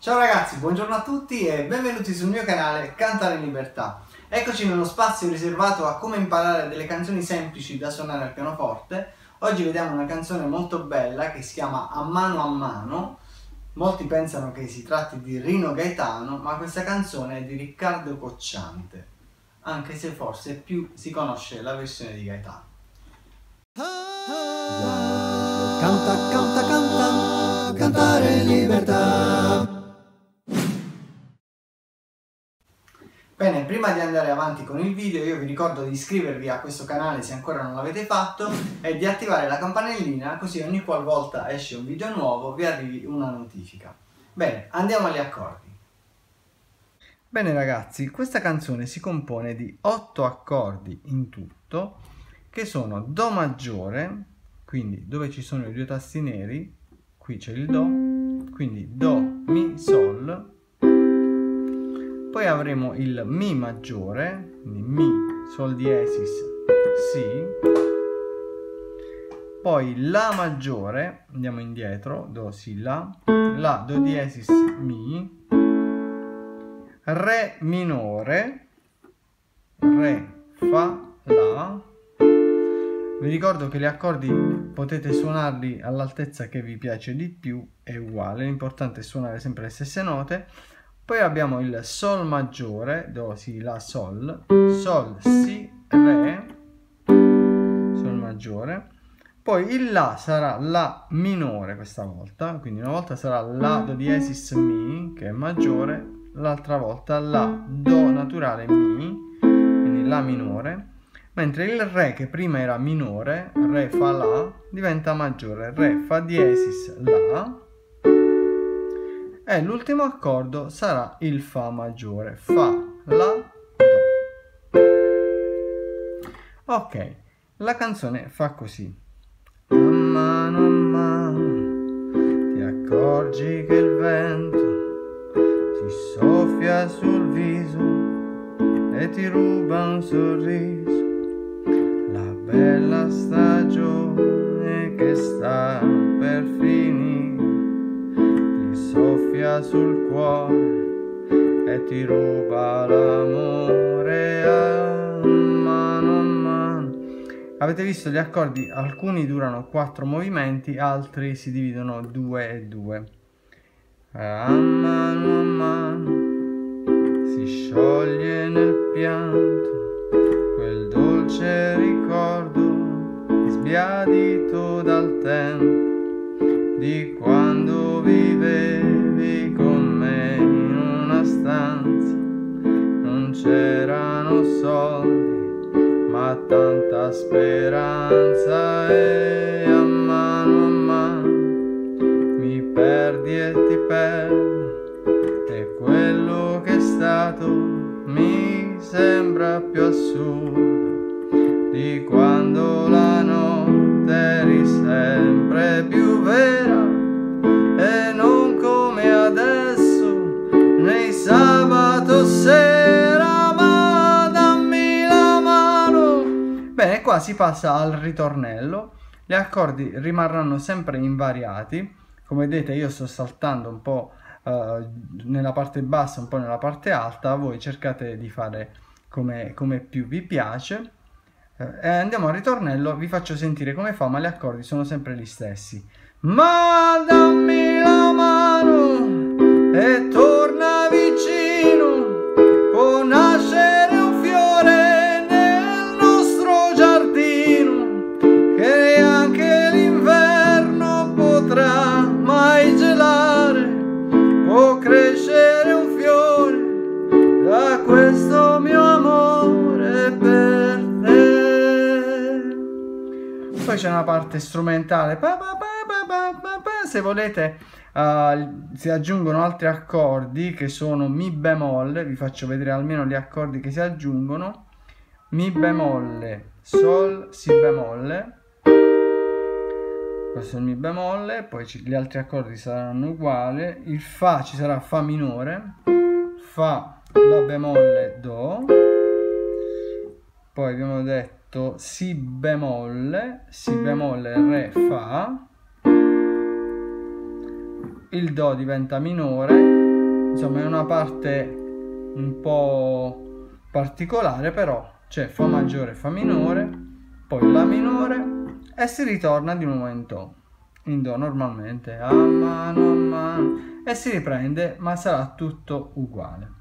Ciao ragazzi, buongiorno a tutti e benvenuti sul mio canale Cantare in Libertà. Eccoci nello spazio riservato a come imparare delle canzoni semplici da suonare al pianoforte. Oggi vediamo una canzone molto bella che si chiama A Mano a Mano. Molti pensano che si tratti di Rino Gaetano, ma questa canzone è di Riccardo Cocciante, anche se forse più si conosce la versione di Gaetano. Canta, canta, canta, cantare in libertà. Bene, prima di andare avanti con il video io vi ricordo di iscrivervi a questo canale se ancora non l'avete fatto e di attivare la campanellina, così ogni qualvolta esce un video nuovo vi arrivi una notifica. Bene, andiamo agli accordi. Bene ragazzi, questa canzone si compone di 8 accordi in tutto, che sono Do maggiore, quindi dove ci sono i due tasti neri, qui c'è il Do, quindi Do, Mi, Sol. Poi avremo il Mi maggiore, quindi Mi, Sol diesis, Si. Poi La maggiore, andiamo indietro, Do, Si, La. La, Do diesis, Mi. Re minore, Re, Fa, La. Vi ricordo che gli accordi potete suonarli all'altezza che vi piace di più, è uguale, l'importante è suonare sempre le stesse note. Poi abbiamo il Sol maggiore, Do, Si, La, Sol, Sol, Si, Re, Sol maggiore. Poi il La sarà La minore questa volta, quindi una volta sarà La, Do diesis, Mi, che è maggiore, l'altra volta La, Do naturale, Mi, quindi La minore, mentre il Re, che prima era minore, Re, Fa, La, diventa maggiore, Re, Fa diesis, La. E l'ultimo accordo sarà il Fa maggiore, Fa, La, Do. Ok, la canzone fa così. A mano a mano ti accorgi che il vento ti soffia sul viso e ti ruba un sorriso, la bella stagione che sta per finire. Soffia sul cuore e ti ruba l'amore a mano a mano. Avete visto gli accordi? Alcuni durano 4 movimenti, altri si dividono 2 e 2. A mano a mano si scioglie nel pianto quel dolce ricordo sbiadito dal tempo di quando vivevi con me in una stanza, non c'erano soldi ma tanta speranza, e a mano mi perdi e ti perdo, e quello che è stato mi sembra più assurdo di quando la notte eri sempre più vera. Sabato sera, ma dammi la mano. Bene, qua si passa al ritornello. Gli accordi rimarranno sempre invariati. Come vedete io sto saltando un po' nella parte bassa, un po' nella parte alta. Voi cercate di fare come più vi piace. Andiamo al ritornello, vi faccio sentire come fa, ma gli accordi sono sempre gli stessi. Ma dammi la mano e torna vicino, può nascere un fiore nel nostro giardino che anche l'inverno potrà mai gelare, può crescere un fiore da questo mio amore per te. Poi c'è una parte strumentale, se volete si aggiungono altri accordi che sono Mi bemolle, vi faccio vedere almeno gli accordi che si aggiungono: Mi bemolle, Sol, Si bemolle, questo è il Mi bemolle, poi gli altri accordi saranno uguali, il Fa ci sarà Fa minore, Fa, La bemolle, Do, poi abbiamo detto Si bemolle, Re, Fa, il Do diventa minore, insomma è una parte un po' particolare, però c'è fa maggiore, fa minore, poi la minore e si ritorna di nuovo in do, normalmente a mano e si riprende, ma sarà tutto uguale.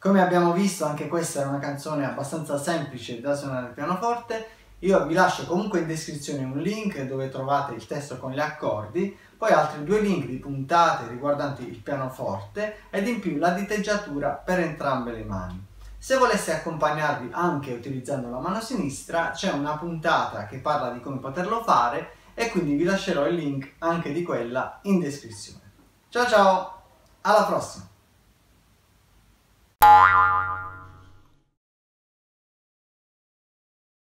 Come abbiamo visto, anche questa è una canzone abbastanza semplice da suonare al pianoforte. Io vi lascio comunque in descrizione un link dove trovate il testo con gli accordi, poi altri due link di puntate riguardanti il pianoforte ed in più la diteggiatura per entrambe le mani. Se volesse accompagnarvi anche utilizzando la mano sinistra, c'è una puntata che parla di come poterlo fare e quindi vi lascerò il link anche di quella in descrizione. Ciao ciao, alla prossima!